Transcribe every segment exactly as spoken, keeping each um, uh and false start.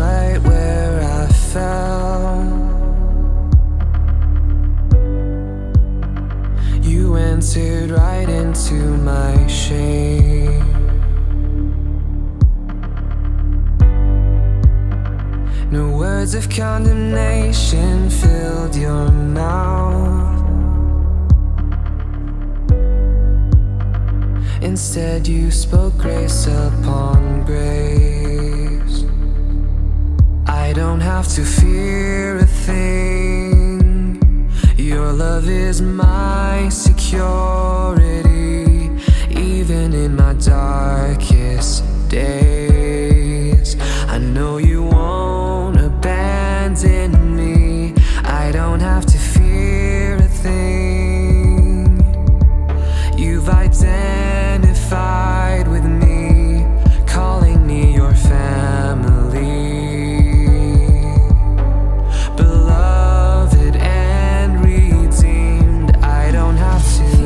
right where I fell. You entered right into my shame, no words of condemnation filled your mouth. Instead, you spoke grace upon grace. I don't have to fear a thing. Your love is my security, even in my darkest days. I know you won't abandon me. I don't have to fear a thing. You've identified with me, calling me your family, beloved and redeemed. I don't have to fear a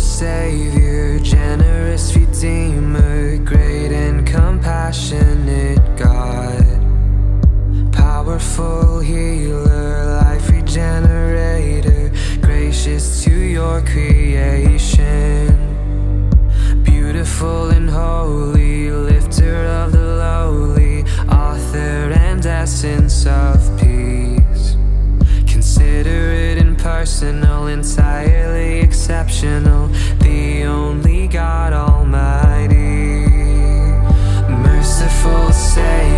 Savior, generous Redeemer, great and compassionate God, powerful healer, life regenerator, gracious to your creation, beautiful and holy, lifter of the lowly, author and essence of peace, considerate and personal, entirely exceptional, the only God Almighty, merciful Savior.